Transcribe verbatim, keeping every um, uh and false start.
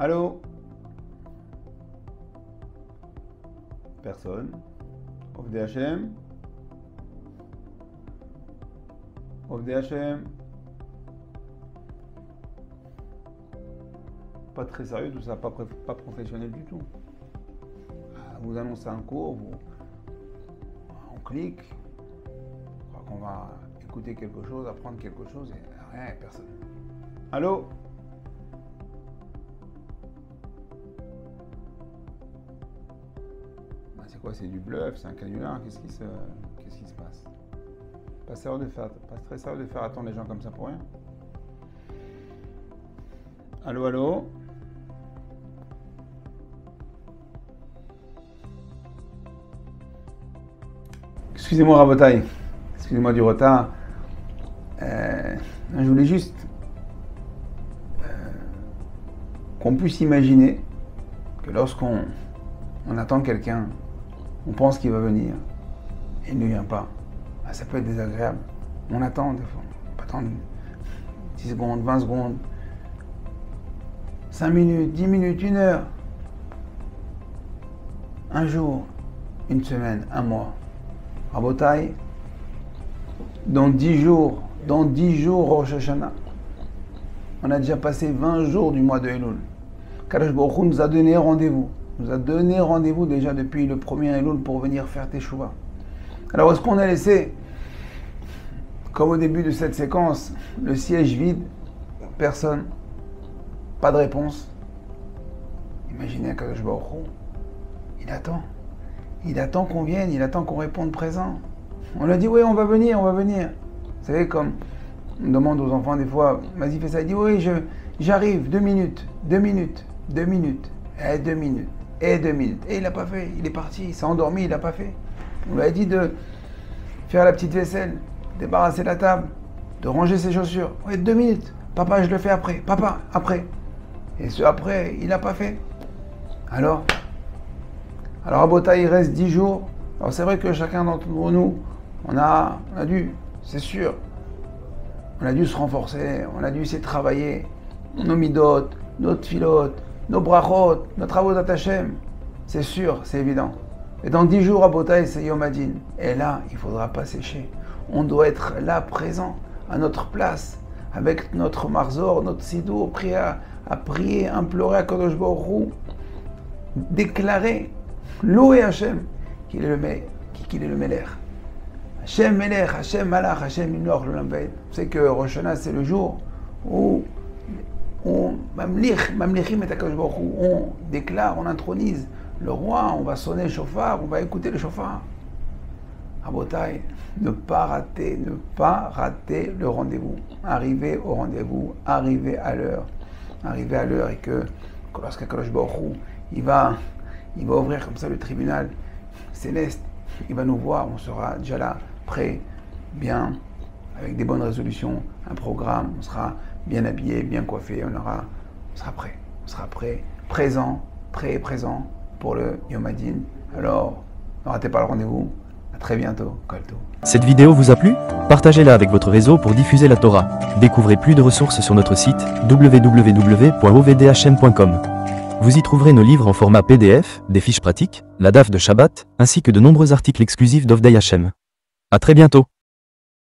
Allô? Personne. O V D H M. O V D H M. Pas très sérieux tout ça, pas, pas professionnel du tout. Vous annoncez un cours, vous... on clique, on croit qu'on va écouter quelque chose, apprendre quelque chose, et rien, personne. Allô? C'est quoi? C'est du bluff? C'est un canular? Qu'est-ce qui se, qu'est-ce qui se passe? Pas sérieux de faire, pas très sérieux de faire attendre les gens comme ça pour rien. Allô, allô? Excusez-moi, Botay. Excusez-moi du retard. Euh, je voulais juste euh, qu'on puisse imaginer que lorsqu'on on attend quelqu'un, on pense qu'il va venir et il ne vient pas. Ah, ça peut être désagréable. On attend des fois. On attend dix secondes, vingt secondes, cinq minutes, dix minutes, une heure, un jour, une semaine, un mois. À Botay, dans dix jours, dans dix jours, Roch Hachanah, on a déjà passé vingt jours du mois de Eloul. Kalash Borroun nous a donné rendez-vous, nous a donné rendez-vous déjà depuis le premier Eloul pour venir faire teshuva. Alors est-ce qu'on a laissé, comme au début de cette séquence, le siège vide, personne, pas de réponse? Imaginez Kalash Borroun, il attend. Il attend qu'on vienne, il attend qu'on réponde présent. On lui a dit, oui, on va venir, on va venir. Vous savez, comme on demande aux enfants des fois, vas-y, fais ça. Il dit, oui, j'arrive, deux minutes, deux minutes, deux minutes, et deux minutes, et deux minutes. Et il n'a pas fait, il est parti, il s'est endormi, il n'a pas fait. On lui a dit de faire la petite vaisselle, débarrasser la table, de ranger ses chaussures. Oui, deux minutes, papa, je le fais après, papa, après. Et ce après, il n'a pas fait. Alors Alors à Botay, il reste dix jours. Alors c'est vrai que chacun d'entre nous, on a, on a dû, c'est sûr, on a dû se renforcer, on a dû essayer de travailler nos midotes, nos tfilotes, nos brachot, nos travaux d'Hachem. C'est sûr, c'est évident. Et dans dix jours à Botay, c'est Yom HaDin. Et là, il ne faudra pas sécher. On doit être là, présent, à notre place, avec notre marzor, notre sidou, à, à prier, implorer à Kodosh Baruch Hu, déclarer. Loué Hachem, qu'il est le Melech, qu'il est le Melech. Hachem Melech, Hachem Malach, Hachem Minor, le Lambaïd. Vous savez que Roch Hachanah, c'est le jour où on déclare, on intronise le roi, on va sonner le chofar, on va écouter le chofar. À Botay, ne pas rater, ne pas rater le rendez-vous. Arriver au rendez-vous, arriver à l'heure. Arriver à l'heure et que, lorsque Kodosh Baruch Hu, il va. Il va ouvrir comme ça le tribunal céleste. Il va nous voir, on sera déjà là, prêt, bien, avec des bonnes résolutions, un programme. On sera bien habillé, bien coiffé, on aura, on sera prêt. On sera prêt, présent, très présent pour le Yom HaDin. Alors, ne ratez pas le rendez-vous. À très bientôt, Kol Tod. Cette vidéo vous a plu? Partagez-la avec votre réseau pour diffuser la Torah. Découvrez plus de ressources sur notre site w w w point o v d h m point com. Vous y trouverez nos livres en format P D F, des fiches pratiques, la D A F de Shabbat, ainsi que de nombreux articles exclusifs d'O V D H M. À très bientôt!